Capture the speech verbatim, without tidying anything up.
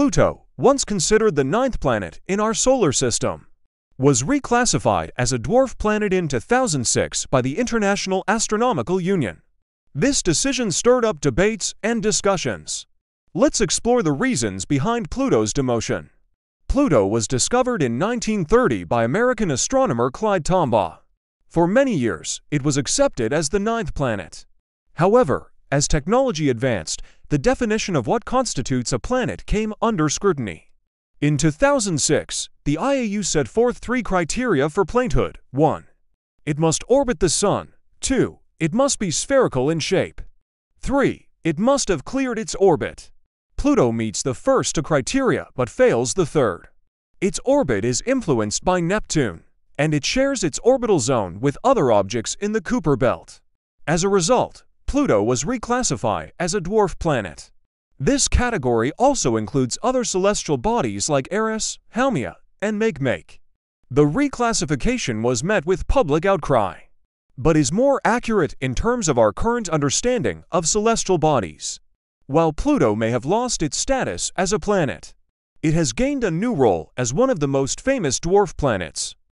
Pluto, once considered the ninth planet in our solar system, was reclassified as a dwarf planet in two thousand six by the International Astronomical Union. This decision stirred up debates and discussions. Let's explore the reasons behind Pluto's demotion. Pluto was discovered in nineteen thirty by American astronomer Clyde Tombaugh. For many years, it was accepted as the ninth planet. However, as technology advanced, the definition of what constitutes a planet came under scrutiny. In two thousand six, the I A U set forth three criteria for planethood. one. It must orbit the Sun. two. It must be spherical in shape. three. It must have cleared its orbit. Pluto meets the first two criteria but fails the third. Its orbit is influenced by Neptune, and it shares its orbital zone with other objects in the Kuiper Belt. As a result, Pluto was reclassified as a dwarf planet. This category also includes other celestial bodies like Eris, Haumea, and Makemake. The reclassification was met with public outcry, but is more accurate in terms of our current understanding of celestial bodies. While Pluto may have lost its status as a planet, it has gained a new role as one of the most famous dwarf planets.